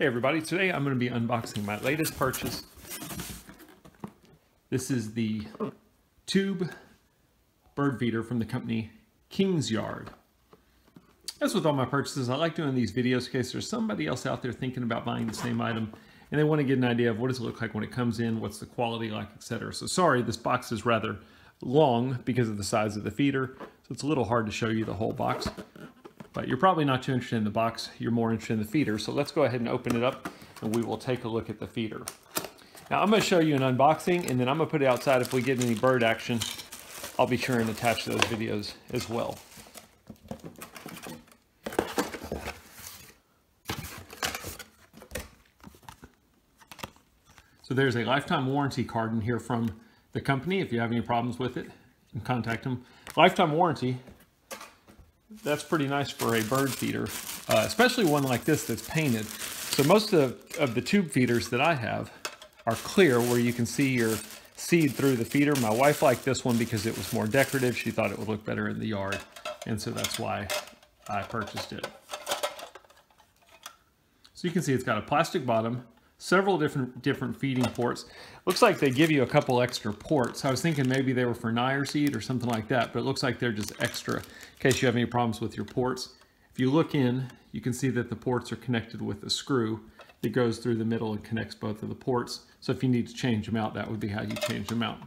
Hey everybody, today I'm going to be unboxing my latest purchase. This is the tube bird feeder from the company Kingsyard. As with all my purchases, I like doing these videos in case there's somebody else out there thinking about buying the same item and they want to get an idea of what does it look like when it comes in, what's the quality like, etc. So sorry, this box is rather long because of the size of the feeder, so it's a little hard to show you the whole box. But you're probably not too interested in the box, you're more interested in the feeder. So let's go ahead and open it up and we will take a look at the feeder. Now I'm gonna show you an unboxing and then I'm gonna put it outside. If we get any bird action, I'll be sure and attach those videos as well. So there's a lifetime warranty card in here from the company. If you have any problems with it, you can contact them. Lifetime warranty. That's pretty nice for a bird feeder, especially one like this that's painted. So most of the tube feeders that I have are clear where you can see your seed through the feeder. My wife liked this one because it was more decorative. She thought it would look better in the yard. And so that's why I purchased it. So you can see it's got a plastic bottom, several different feeding ports. Looks like they give you a couple extra ports. I was thinking maybe they were for Nair seed or something like that, but it looks like they're just extra in case you have any problems with your ports. If you look in, you can see that the ports are connected with a screw that goes through the middle and connects both of the ports. So if you need to change them out, that would be how you change them out.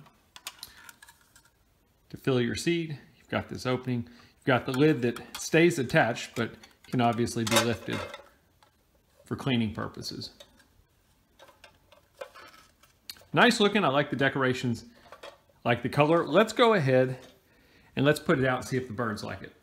To fill your seed, you've got this opening. You've got the lid that stays attached, but can obviously be lifted for cleaning purposes. Nice looking. I like the decorations, I like the color. Let's go ahead and let's put it out and see if the birds like it.